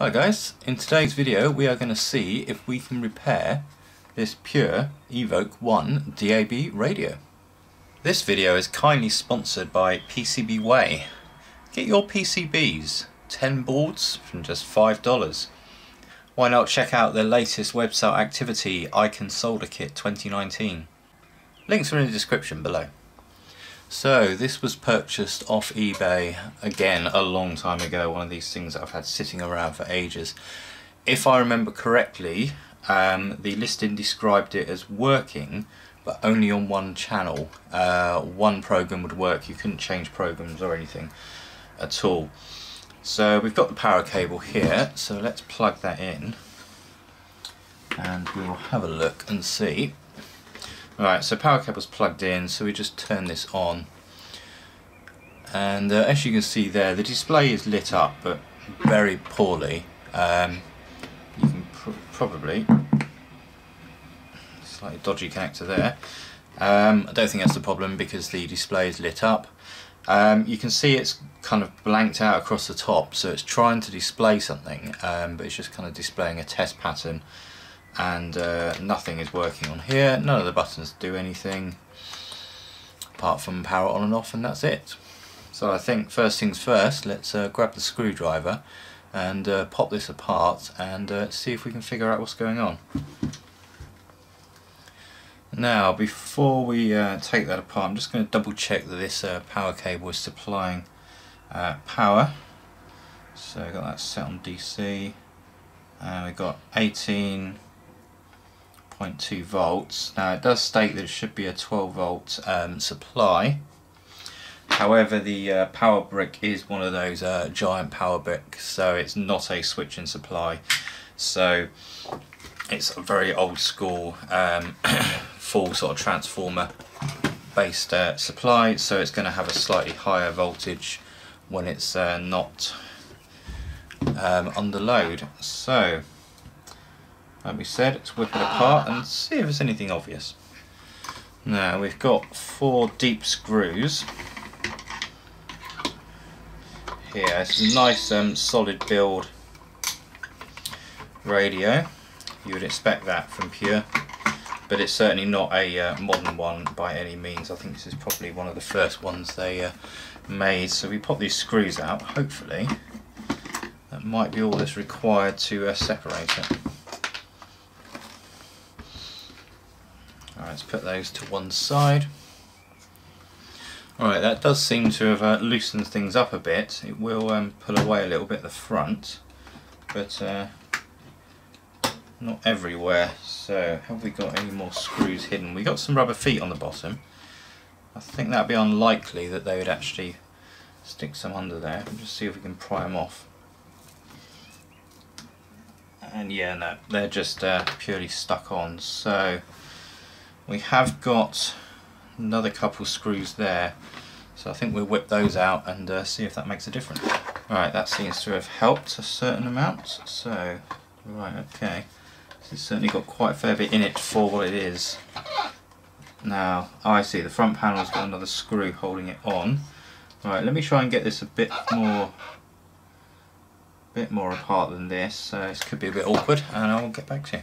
Hi guys, in today's video we are going to see if we can repair this Pure Evoke 1 DAB radio. This video is kindly sponsored by PCBWay. Get your PCBs, 10 boards from just $5. Why not check out their latest website activity, I Can Solder Kit 2019. Links are in the description below. So this was purchased off eBay again a long time ago, one of these things that I've had sitting around for ages. If I remember correctly, the listing described it as working, but only on one channel. One program would work, you couldn't change programs or anything at all. So we've got the power cable here, so let's plug that in and we'll have a look and see. Right, so power cable's plugged in, so we just turn this on, and as you can see there, the display is lit up but very poorly. You can probably slightly dodgy connector there. I don't think that's the problem because the display is lit up. You can see it's kind of blanked out across the top, so it's trying to display something, but it's just kind of displaying a test pattern. And nothing is working on here, none of the buttons do anything apart from power on and off, and that's it. So I think first things first, let's grab the screwdriver and pop this apart and see if we can figure out what's going on. Now before we take that apart, I'm just going to double check that this power cable is supplying power. So I've got that set on DC and we've got 18.2 volts. Now it does state that it should be a 12 volt supply. However, the power brick is one of those giant power bricks, so it's not a switching supply. So it's a very old school full sort of transformer based supply. So it's going to have a slightly higher voltage when it's not under load. So, like we said, let's whip it apart and see if there's anything obvious. Now we've got 4 deep screws here. It's a nice solid build radio. You would expect that from Pure, but it's certainly not a modern one by any means. I think this is probably one of the first ones they made. So we pop these screws out, hopefully that might be all that's required to separate it. Alright, let's put those to one side. Alright, that does seem to have loosened things up a bit. It will pull away a little bit at the front, but not everywhere. So, have we got any more screws hidden? We got some rubber feet on the bottom. I think that would be unlikely that they would actually stick some under there. We'll just see if we can pry them off. And yeah, no, they're just purely stuck on. So, we have got another couple screws there, so I think we'll whip those out and see if that makes a difference. Right, that seems to have helped a certain amount, so, right, okay. So it's certainly got quite a fair bit in it for what it is. Now, I see the front panel's got another screw holding it on. Right, let me try and get this a bit more apart than this, so this could be a bit awkward, and I'll get back to you.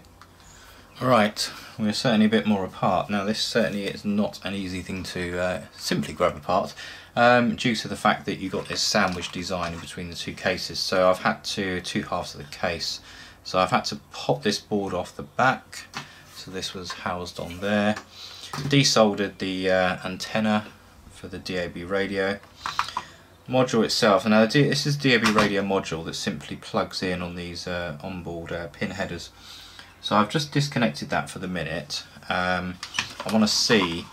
Right, we're certainly a bit more apart. Now this certainly is not an easy thing to simply grab apart, due to the fact that you've got this sandwich design in between the two cases. So I've had to, two halves of the case, so I've had to pop this board off the back, so this was housed on there. Desoldered the antenna for the DAB radio. Module itself, now this is DAB radio module that simply plugs in on these onboard pin headers. So I've just disconnected that for the minute. I want to see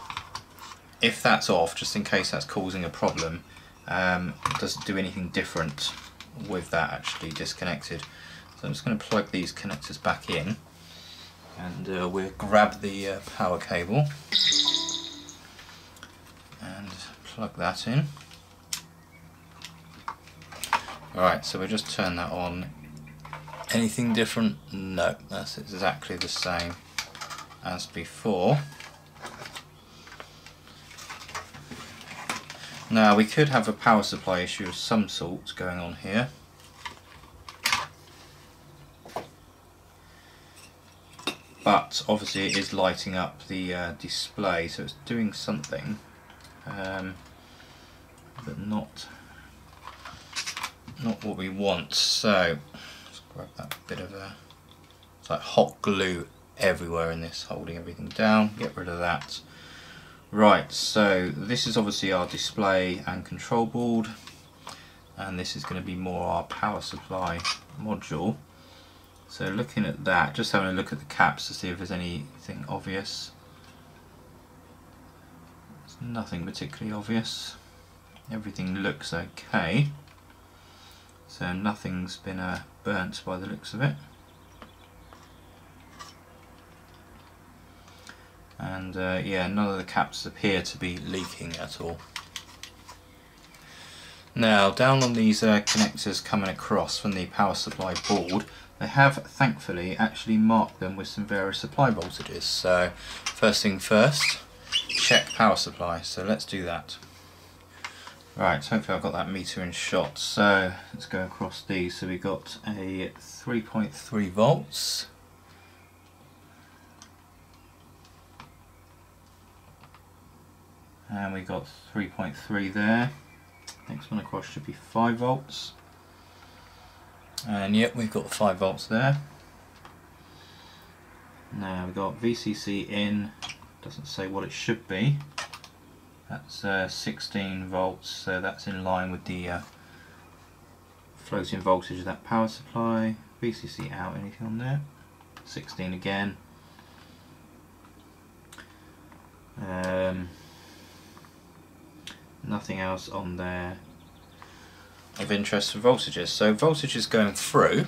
if that's off, just in case that's causing a problem. Does it do anything different with that actually disconnected? So I'm just going to plug these connectors back in, and we'll grab the power cable and plug that in. Alright, so we'll just turn that on. Anything different? No, that's exactly the same as before. Now we could have a power supply issue of some sort going on here. but obviously it is lighting up the display, so it's doing something, but not what we want. So let's grab that bit of a, it's like hot glue everywhere in this, holding everything down. Get rid of that. Right, so this is obviously our display and control board, and this is going to be more our power supply module. So looking at that, just having a look at the caps to see if there's anything obvious. There's nothing particularly obvious. Everything looks okay. So nothing's been burnt by the looks of it. And yeah, none of the caps appear to be leaking at all. Now, down on these connectors coming across from the power supply board, they have thankfully actually marked them with some various supply voltages. So first thing first, check power supply. So let's do that. Right, hopefully I've got that meter in shot. So let's go across these. So we've got a 3.3 volts. And we got 3.3 there. Next one across should be 5 volts. And yep, we've got 5 volts there. Now we've got VCC in, doesn't say what it should be. That's 16 volts, so that's in line with the floating voltage of that power supply. VCC out, anything on there? 16 again. Nothing else on there of interest for voltages. So voltages going through,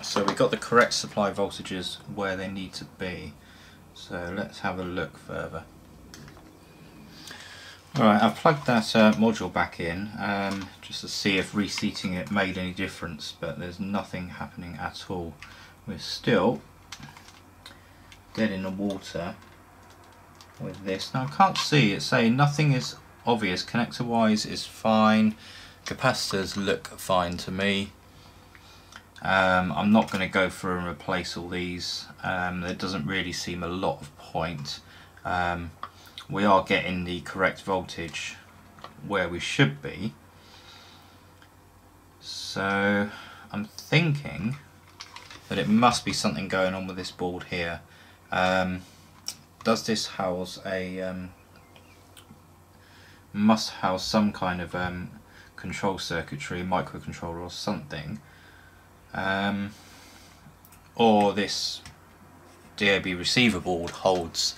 so we got the correct supply voltages where they need to be. So let's have a look further. Alright, I've plugged that module back in just to see if reseating it made any difference, but there's nothing happening at all. We're still dead in the water with this. Now I can't see, it's saying nothing is obvious. Connector wise is fine, capacitors look fine to me. I'm not going to go through and replace all these. There doesn't really seem a lot of point. We are getting the correct voltage where we should be, so I'm thinking that it must be something going on with this board here. Does this house a must house some kind of control circuitry, microcontroller or something, or this DAB receiver board holds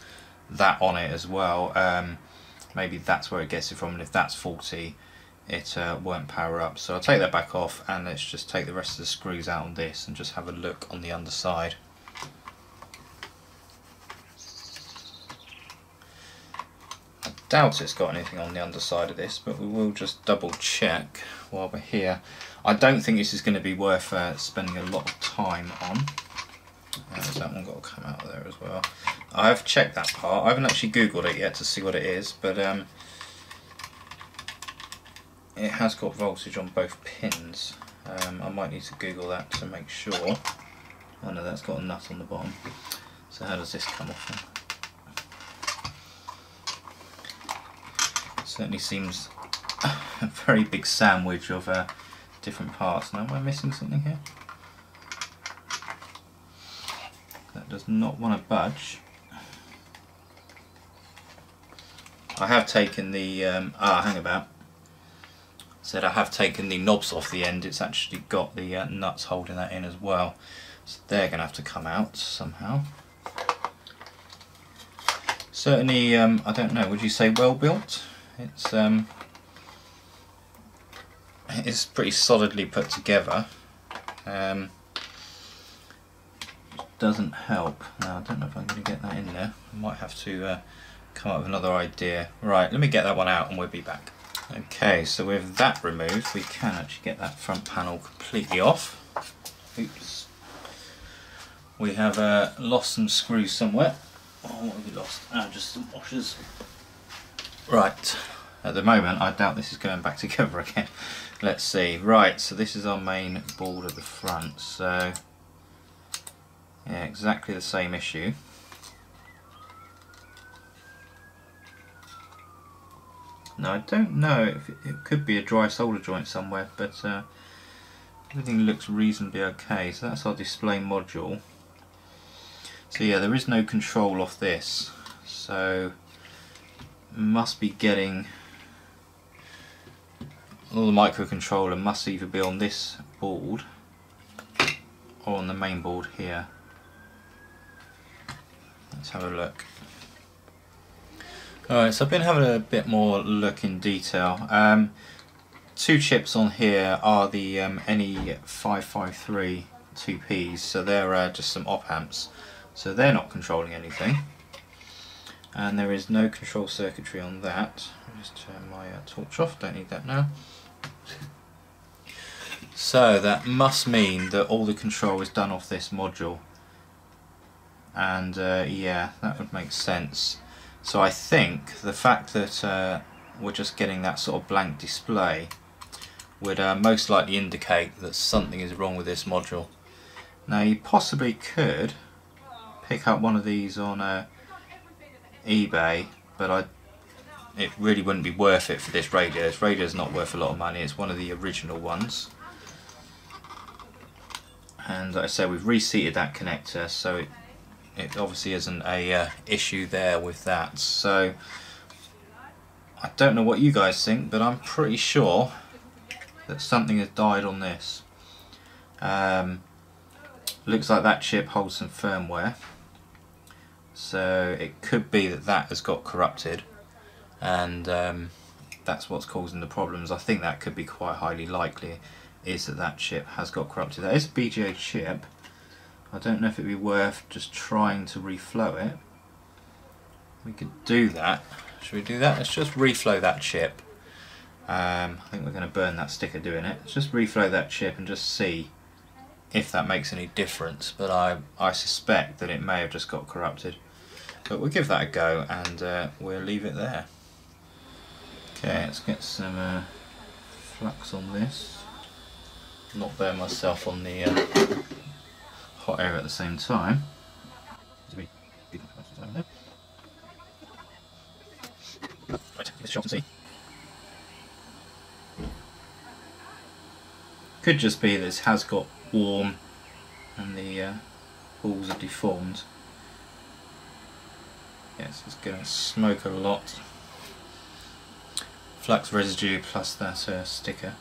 that on it as well. Maybe that's where it gets it from, and if that's faulty it won't power up. So I'll take that back off and let's just take the rest of the screws out on this and just have a look on the underside. Doubt it's got anything on the underside of this, but we will just double check while we're here. I don't think this is going to be worth spending a lot of time on. So that one got to come out of there as well. I've checked that part. I haven't actually googled it yet to see what it is, but it has got voltage on both pins. I might need to google that to make sure. Oh no, that's got a nut on the bottom. So how does this come off then? Certainly seems a very big sandwich of different parts. Now, am I missing something here? That does not want to budge. I have taken the hang about. Said I have taken the knobs off the end. It's actually got the nuts holding that in as well. So they're going to have to come out somehow. Certainly, I don't know. Would you say well built? It's pretty solidly put together. Doesn't help. Now I don't know if I'm going to get that in there. I might have to come up with another idea. Right, let me get that one out and we'll be back. Okay, so with that removed, we can actually get that front panel completely off. Oops. We have lost some screws somewhere. Oh, what have we lost? Oh, just some washers. Right, at the moment I doubt this is going back together again. Let's see. Right, so this is our main board at the front, so Yeah, exactly the same issue. Now I don't know if it could be a dry solder joint somewhere, but everything looks reasonably okay. So that's our display module. So yeah, there is no control off this, so must be getting all the microcontroller must either be on this board or on the main board here. Let's have a look. Alright, so I've been having a bit more look in detail. Two chips on here are the NE5532Ps, so they're just some op amps, so they're not controlling anything, and there is no control circuitry on that. I'll just turn my torch off, don't need that now. So that must mean that all the control is done off this module, and yeah, that would make sense. So I think the fact that we're just getting that sort of blank display would most likely indicate that something is wrong with this module. Now you possibly could pick up one of these on eBay, but it really wouldn't be worth it for this radio. This radio is not worth a lot of money, it's one of the original ones. And like I said, we've reseated that connector, so it obviously isn't a issue there with that. So I don't know what you guys think, but I'm pretty sure that something has died on this. Looks like that chip holds some firmware, so it could be that that has got corrupted, and that's what's causing the problems. I think that could be quite highly likely, is that that chip has got corrupted. That is a BGA chip. I don't know if it'd be worth just trying to reflow it. We could do that. Should we do that? Let's just reflow that chip. I think we're going to burn that sticker doing it. Let's just reflow that chip and just see if that makes any difference. But I suspect that it may have just got corrupted. But we'll give that a go, and we'll leave it there. Okay, let's get some flux on this. Not burn myself on the hot air at the same time. Could just be this has got warm and the balls are deformed. Yes, it's going to smoke a lot. Flux residue plus that sticker.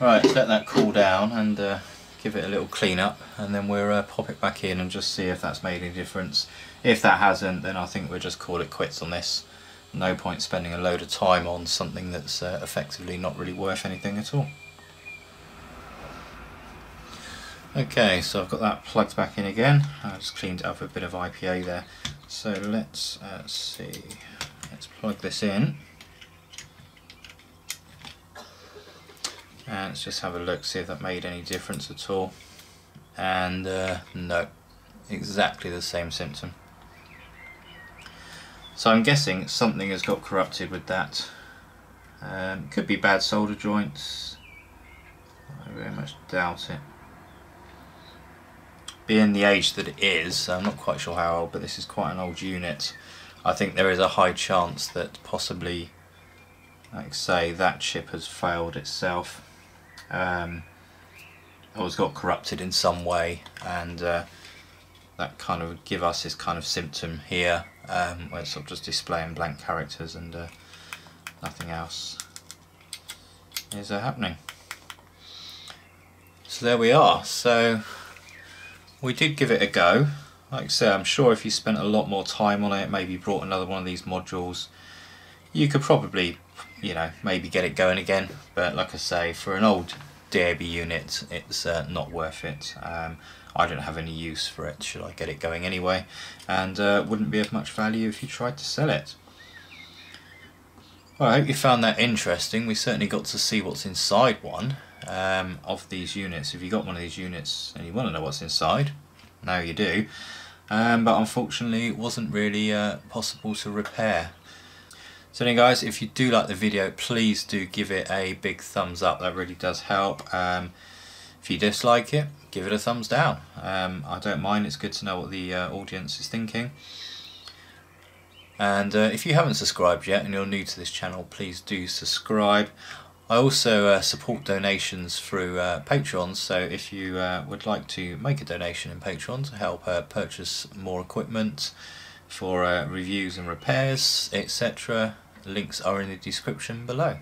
Right, let that cool down and give it a little clean up, and then we'll pop it back in and just see if that's made any difference. If that hasn't, then I think we'll just call it quits on this. No point spending a load of time on something that's effectively not really worth anything at all. Okay, so I've got that plugged back in again. I just cleaned up a bit of IPA there. So let's see, let's plug this in. And let's just have a look, see if that made any difference at all. And no, exactly the same symptom. So I'm guessing something has got corrupted with that. Could be bad solder joints. I very much doubt it. Being the age that it is, I'm not quite sure how old, but this is quite an old unit. I think there is a high chance that possibly, like say, that chip has failed itself, or has got corrupted in some way, and that kind of would give us this kind of symptom here, where it's sort of just displaying blank characters and nothing else is happening. So there we are. So we did give it a go. Like I say, I'm sure if you spent a lot more time on it, maybe brought another one of these modules, you could probably, you know, maybe get it going again. But like I say, for an old DAB unit, it's not worth it. I don't have any use for it, should I get it going anyway, and wouldn't be of much value if you tried to sell it. Well, I hope you found that interesting. We certainly got to see what's inside one of these units. If you got one of these units and you want to know what's inside, now you do. but unfortunately it wasn't really possible to repair. So anyway guys, if you do like the video, please do give it a big thumbs up, that really does help. If you dislike it, give it a thumbs down. I don't mind, it's good to know what the audience is thinking. And if you haven't subscribed yet and you're new to this channel, please do subscribe. I also support donations through Patreon, so if you would like to make a donation in Patreon to help purchase more equipment for reviews and repairs, etc., links are in the description below.